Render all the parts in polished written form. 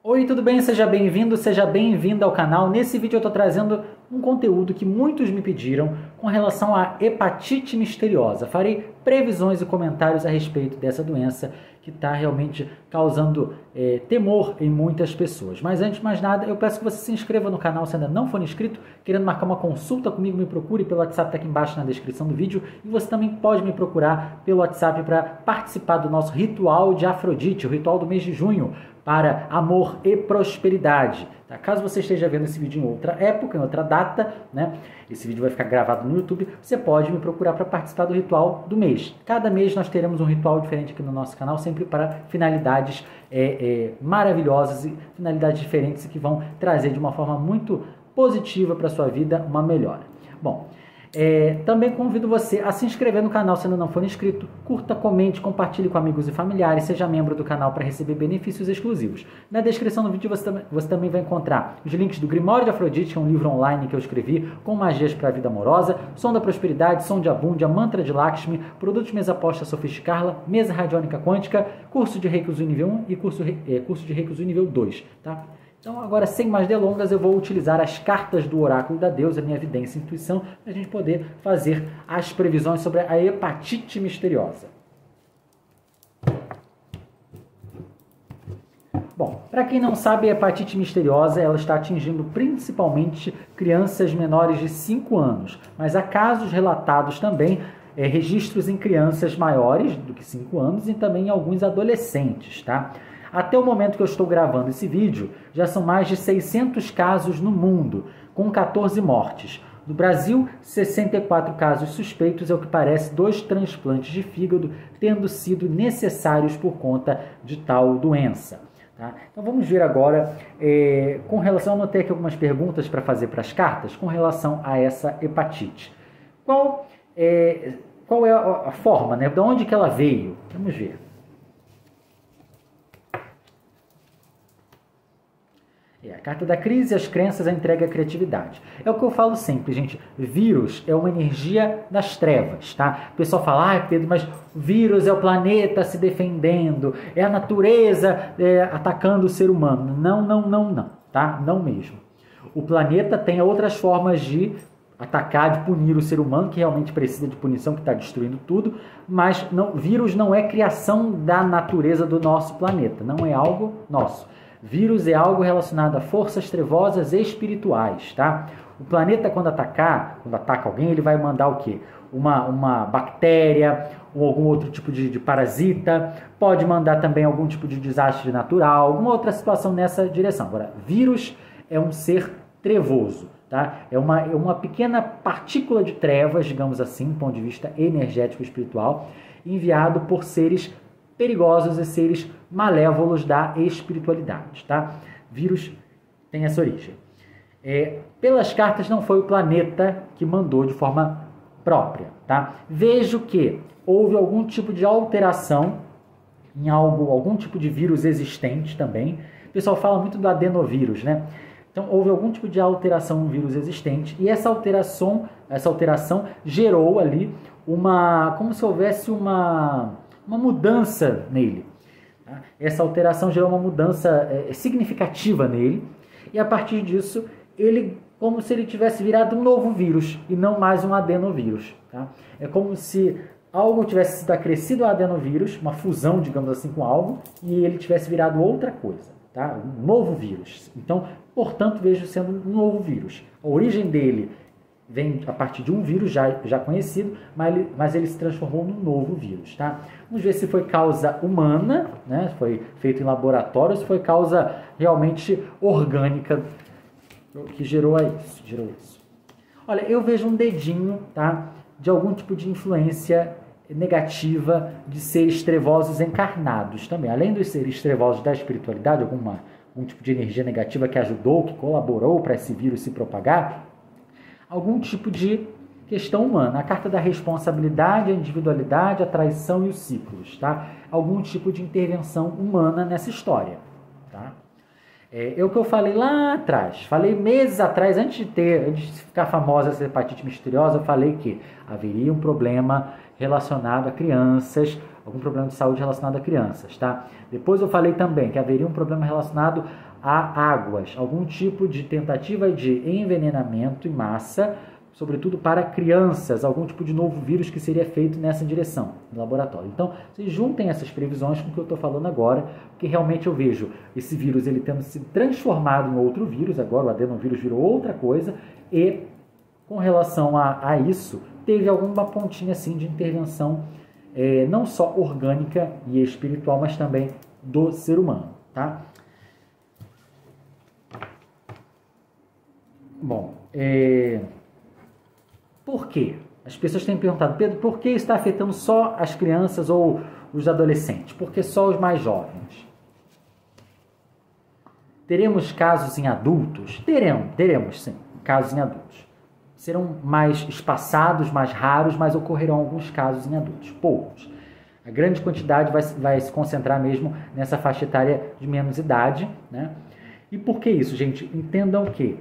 Oi, tudo bem? Seja bem-vindo, seja bem-vinda ao canal. Nesse vídeo eu estou trazendo um conteúdo que muitos me pediram com relação à hepatite misteriosa. Farei previsões e comentários a respeito dessa doença que está realmente causando temor em muitas pessoas. Mas antes de mais nada, eu peço que você se inscreva no canal se ainda não for inscrito. Querendo marcar uma consulta comigo, me procure pelo WhatsApp, está aqui embaixo na descrição do vídeo. E você também pode me procurar pelo WhatsApp para participar do nosso ritual de Afrodite, o ritual do mês de junho, para amor e prosperidade. Tá? Caso você esteja vendo esse vídeo em outra época, em outra data, né? Esse vídeo vai ficar gravado no YouTube, você pode me procurar para participar do ritual do mês. Cada mês nós teremos um ritual diferente aqui no nosso canal, sempre para finalidades maravilhosas e finalidades diferentes que vão trazer de uma forma muito positiva para a sua vida uma melhora. Bom, também convido você a se inscrever no canal se ainda não for inscrito, curta, comente, compartilhe com amigos e familiares, seja membro do canal para receber benefícios exclusivos. Na descrição do vídeo você também vai encontrar os links do Grimório de Afrodite, que é um livro online que eu escrevi com magias para a vida amorosa, Som da Prosperidade, Som de Abundia, Mantra de Lakshmi, produtos Mesa Posta Sofisticarla, Mesa Radiônica Quântica, curso de Reiki Uso nível 1 e curso de Reiki Uso nível 2, tá? Então agora, sem mais delongas, eu vou utilizar as cartas do Oráculo da Deusa, minha vidência e intuição, para a gente poder fazer as previsões sobre a hepatite misteriosa. Bom, para quem não sabe, a hepatite misteriosa ela está atingindo principalmente crianças menores de 5 anos, mas há casos relatados também, registros em crianças maiores do que 5 anos e também em alguns adolescentes, tá? Até o momento que eu estou gravando esse vídeo, já são mais de 600 casos no mundo, com 14 mortes. No Brasil, 64 casos suspeitos, ao que parece 2 transplantes de fígado tendo sido necessários por conta de tal doença. Tá? Então vamos ver agora, com relação, eu anotei aqui algumas perguntas para fazer para as cartas, com relação a essa hepatite. Qual é a forma, né? De onde que ela veio? Vamos ver. A carta da crise, as crenças, a entrega e a criatividade. É o que eu falo sempre, gente. Vírus é uma energia das trevas, tá? O pessoal fala, ah, Pedro, mas vírus é o planeta se defendendo, é a natureza atacando o ser humano. Não, não, não, não, tá? Não mesmo. O planeta tem outras formas de atacar, de punir o ser humano, que realmente precisa de punição, que está destruindo tudo, mas não, vírus não é criação da natureza do nosso planeta, não é algo nosso. Vírus é algo relacionado a forças trevosas espirituais, tá? O planeta, quando ataca alguém, ele vai mandar o quê? Uma bactéria ou algum outro tipo de parasita. Pode mandar também algum tipo de desastre natural, alguma outra situação nessa direção. Agora, vírus é um ser trevoso, tá? É uma pequena partícula de trevas, digamos assim, do ponto de vista energético e espiritual, enviado por seres perigosos e seres malévolos da espiritualidade, tá? Vírus tem essa origem. Pelas cartas, não foi o planeta que mandou de forma própria, tá? Vejo que houve algum tipo de alteração em algum tipo de vírus existente também. O pessoal fala muito do adenovírus, né? Então, houve algum tipo de alteração no vírus existente e essa alteração gerou ali como se houvesse uma mudança nele. Tá? Essa alteração gerou uma mudança significativa nele e a partir disso, como se ele tivesse virado um novo vírus e não mais um adenovírus. Tá? É como se algo tivesse sido acrescido a adenovírus, uma fusão, digamos assim, com algo, e ele tivesse virado outra coisa, tá? Um novo vírus. Então, portanto, vejo sendo um novo vírus. A origem dele vem a partir de um vírus já conhecido, mas ele se transformou num novo vírus, tá? Vamos ver se foi causa humana, né? Foi feito em laboratório, se foi causa realmente orgânica que gerou isso. Olha, eu vejo um dedinho, tá? De algum tipo de influência negativa de seres trevosos encarnados também. Além dos seres trevosos da espiritualidade, algum tipo de energia negativa que ajudou, que colaborou para esse vírus se propagar, algum tipo de questão humana. A carta da responsabilidade, a individualidade, a traição e os ciclos, tá? Algum tipo de intervenção humana nessa história, tá? É o que eu falei lá atrás. Falei meses atrás, antes de ficar famosa essa hepatite misteriosa, eu falei que haveria um problema relacionado a crianças, algum problema de saúde relacionado a crianças, tá? Depois eu falei também que haveria um problema relacionado a águas, algum tipo de tentativa de envenenamento em massa, sobretudo para crianças, algum tipo de novo vírus que seria feito nessa direção no laboratório. Então, vocês juntem essas previsões com o que eu estou falando agora, porque realmente eu vejo esse vírus ele tendo se transformado em outro vírus, agora o adenovírus virou outra coisa, e com relação a isso, teve alguma pontinha assim de intervenção não só orgânica e espiritual, mas também do ser humano, tá? Bom, por quê? As pessoas têm perguntado, Pedro, por que está afetando só as crianças ou os adolescentes? Por que só os mais jovens? Teremos casos em adultos? Teremos sim, casos em adultos. Serão mais espaçados, mais raros, mas ocorrerão alguns casos em adultos, poucos. A grande quantidade vai se concentrar mesmo nessa faixa etária de menos idade, né? E por que isso, gente? Entendam que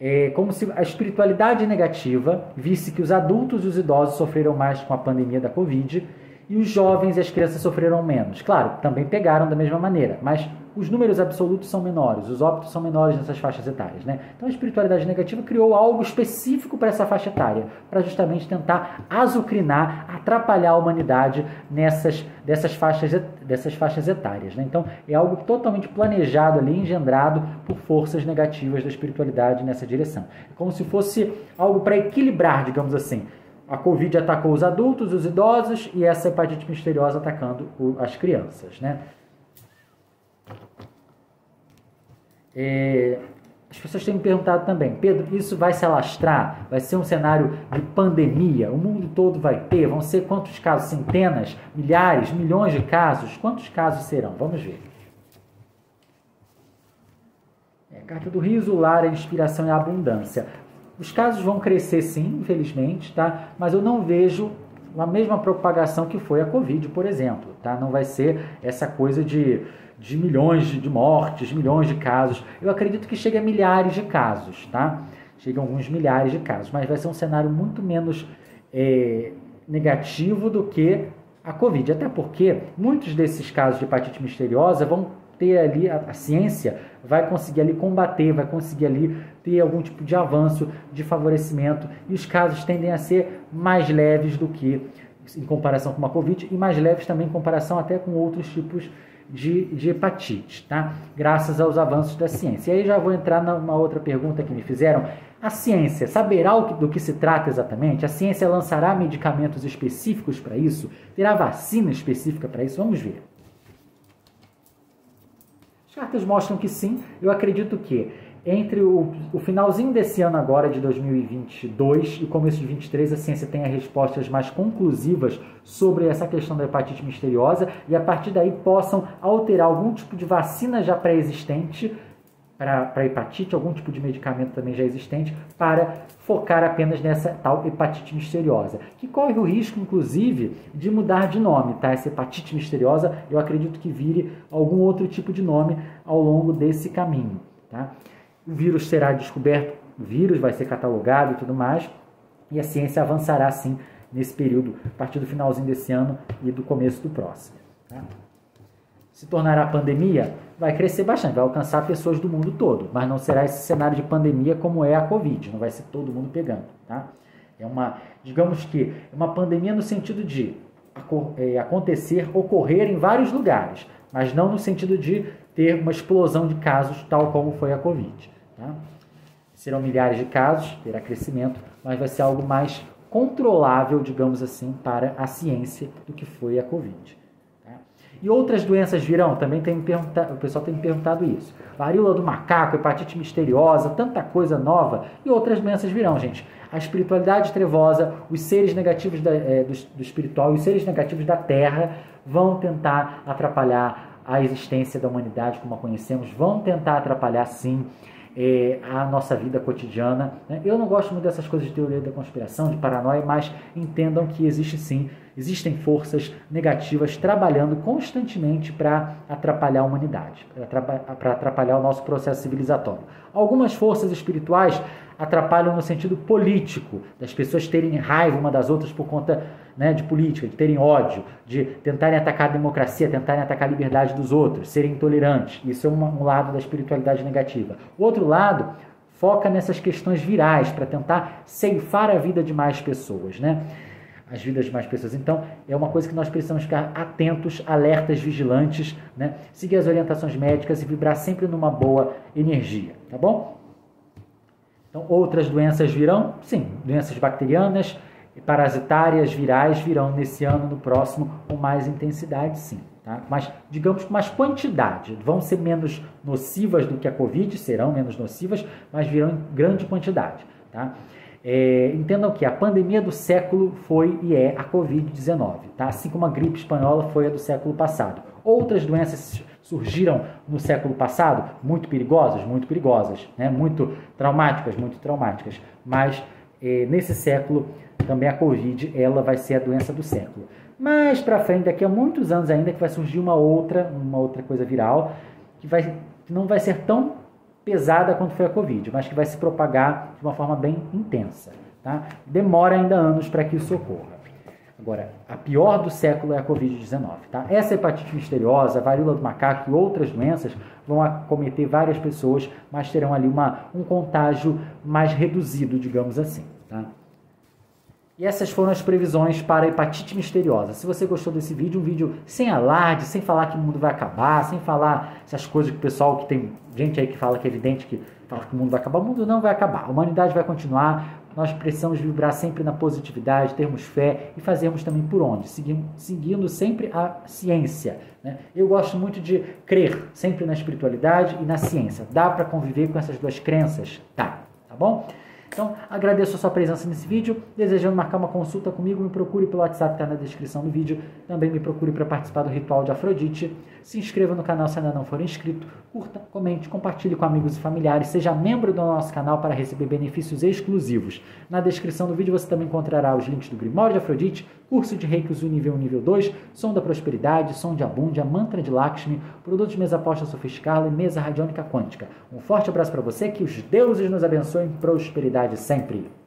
é como se a espiritualidade negativa visse que os adultos e os idosos sofreram mais com a pandemia da Covid e os jovens e as crianças sofreram menos. Claro, também pegaram da mesma maneira, mas os números absolutos são menores, os óbitos são menores nessas faixas etárias, né? Então a espiritualidade negativa criou algo específico para essa faixa etária, para justamente tentar azucrinar, atrapalhar a humanidade dessas faixas etárias, né? Então é algo totalmente planejado ali, engendrado por forças negativas da espiritualidade nessa direção. É como se fosse algo para equilibrar, digamos assim. A Covid atacou os adultos, os idosos e essa hepatite misteriosa atacando as crianças, né? As pessoas têm me perguntado também, Pedro, isso vai se alastrar? Vai ser um cenário de pandemia? O mundo todo vai ter? Vão ser quantos casos? Centenas? Milhares? Milhões de casos? Quantos casos serão? Vamos ver. Carta do riso, o lar, a inspiração e a abundância. Os casos vão crescer sim, infelizmente, tá? Mas eu não vejo a mesma propagação que foi a Covid, por exemplo, tá? Não vai ser essa coisa de milhões de mortes, milhões de casos. Eu acredito que chegue a milhares de casos, tá? Chegam alguns milhares de casos, mas vai ser um cenário muito menos negativo do que a Covid. Até porque muitos desses casos de hepatite misteriosa vão ter ali, a ciência vai conseguir ali combater, vai conseguir ali ter algum tipo de avanço, de favorecimento, e os casos tendem a ser mais leves do que em comparação com uma Covid, e mais leves também em comparação até com outros tipos de hepatite, tá? Graças aos avanços da ciência. E aí já vou entrar numa outra pergunta que me fizeram. A ciência saberá do que se trata exatamente? A ciência lançará medicamentos específicos para isso? Terá vacina específica para isso? Vamos ver. As cartas mostram que sim. Eu acredito que entre o finalzinho desse ano agora, de 2022, e o começo de 2023, a ciência tenha respostas mais conclusivas sobre essa questão da hepatite misteriosa e a partir daí possam alterar algum tipo de vacina já pré-existente para hepatite, algum tipo de medicamento também já existente, para focar apenas nessa tal hepatite misteriosa, que corre o risco, inclusive, de mudar de nome, tá? Essa hepatite misteriosa, eu acredito que vire algum outro tipo de nome ao longo desse caminho, tá? O vírus será descoberto, o vírus vai ser catalogado e tudo mais, e a ciência avançará, sim, nesse período, a partir do finalzinho desse ano e do começo do próximo, tá? Se tornará pandemia, vai crescer bastante, vai alcançar pessoas do mundo todo, mas não será esse cenário de pandemia como é a Covid, não vai ser todo mundo pegando, tá? É uma, digamos que, uma pandemia no sentido de acontecer, ocorrer em vários lugares, mas não no sentido de ter uma explosão de casos tal como foi a Covid, tá? Serão milhares de casos, terá crescimento, mas vai ser algo mais controlável, digamos assim, para a ciência do que foi a Covid. E outras doenças virão? Também tem o pessoal tem me perguntado isso. Varíola do macaco, hepatite misteriosa, tanta coisa nova. E outras doenças virão, gente. A espiritualidade trevosa, os seres negativos do espiritual, os seres negativos da Terra vão tentar atrapalhar a existência da humanidade como a conhecemos. Vão tentar atrapalhar, sim, a nossa vida cotidiana, né? Eu não gosto muito dessas coisas de teoria da conspiração, de paranoia, mas entendam que existe sim, existem forças negativas trabalhando constantemente para atrapalhar a humanidade, para atrapalhar o nosso processo civilizatório. Algumas forças espirituais atrapalham no sentido político, das pessoas terem raiva uma das outras por conta, né, de política, de terem ódio, de tentarem atacar a democracia, tentarem atacar a liberdade dos outros, serem intolerantes. Isso é um lado da espiritualidade negativa. O outro lado foca nessas questões virais para tentar ceifar a vida de mais pessoas, né? As vidas de mais pessoas. Então, é uma coisa que nós precisamos ficar atentos, alertas, vigilantes, né? Seguir as orientações médicas e vibrar sempre numa boa energia, tá bom? Então, outras doenças virão? Sim, doenças bacterianas, parasitárias, virais virão nesse ano, no próximo, com mais intensidade, sim, tá? Mas, digamos, com mais quantidade. Vão ser menos nocivas do que a Covid, serão menos nocivas, mas virão em grande quantidade, tá? Entendam que a pandemia do século foi e é a Covid-19, tá? Assim como a gripe espanhola foi a do século passado. Outras doenças surgiram no século passado, muito perigosas, né? Muito traumáticas, mas nesse século também a Covid, ela vai ser a doença do século. Mais para frente, daqui a muitos anos ainda, que vai surgir uma outra coisa viral, que não vai ser tão pesada quanto foi a Covid, mas que vai se propagar de uma forma bem intensa, tá? Demora ainda anos para que isso ocorra. Agora, a pior do século é a Covid-19, tá? Essa hepatite misteriosa, a varíola do macaco e outras doenças vão acometer várias pessoas, mas terão ali um contágio mais reduzido, digamos assim, tá? E essas foram as previsões para a hepatite misteriosa. Se você gostou desse vídeo, um vídeo sem alarde, sem falar que o mundo vai acabar, sem falar essas coisas que o pessoal, que tem gente aí que fala que é evidente, que fala que o mundo vai acabar. O mundo não vai acabar, a humanidade vai continuar. Nós precisamos vibrar sempre na positividade, termos fé e fazermos também por onde? Seguindo sempre a ciência, né? Eu gosto muito de crer sempre na espiritualidade e na ciência. Dá para conviver com essas duas crenças? Dá, tá bom? Então, agradeço a sua presença nesse vídeo. Desejando marcar uma consulta comigo, me procure pelo WhatsApp que está na descrição do vídeo. Também me procure para participar do Ritual de Afrodite. Se inscreva no canal se ainda não for inscrito. Curta, comente, compartilhe com amigos e familiares. Seja membro do nosso canal para receber benefícios exclusivos. Na descrição do vídeo você também encontrará os links do Grimório de Afrodite, curso de Reiki nível 1 e nível 2, Som da Prosperidade, Som de Abundia, Mantra de Lakshmi, produtos de mesa posta sofisticada e Mesa Radiônica Quântica. Um forte abraço para você, que os deuses nos abençoem, prosperidade sempre!